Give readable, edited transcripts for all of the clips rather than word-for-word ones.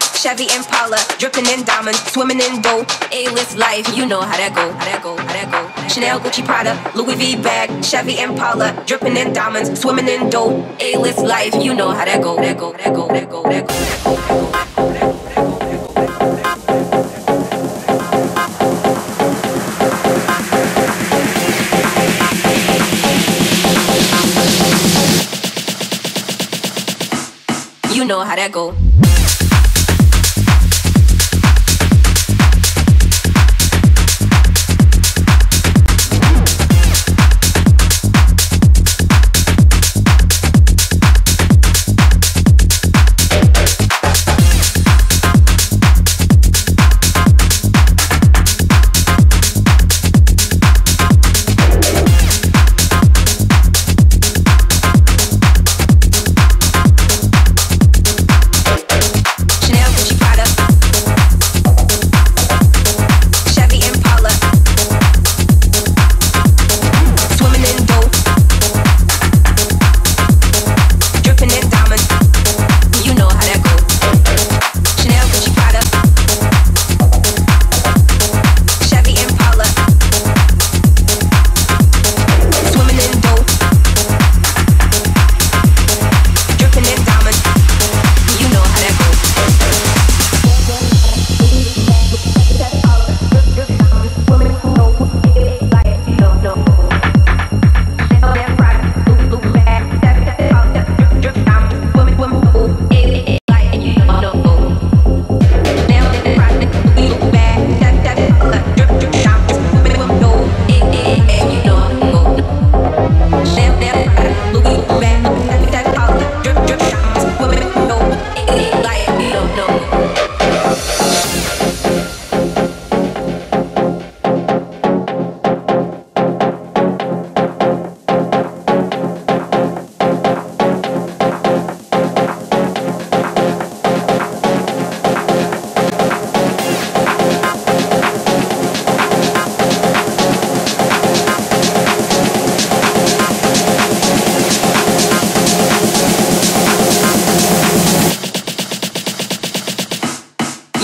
like Chevy Impala, dripping in diamonds, swimming in gold. A-list life, you know how that go, how that go, how that go. Chanel, Gucci, Prada, Louis V bag, Chevy Impala, dripping in diamonds, swimming in gold. A-list life, you know how that go, how that go, how that go, how that go, how that go, how that go, how that go. You know how that go.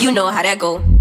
You know how that go.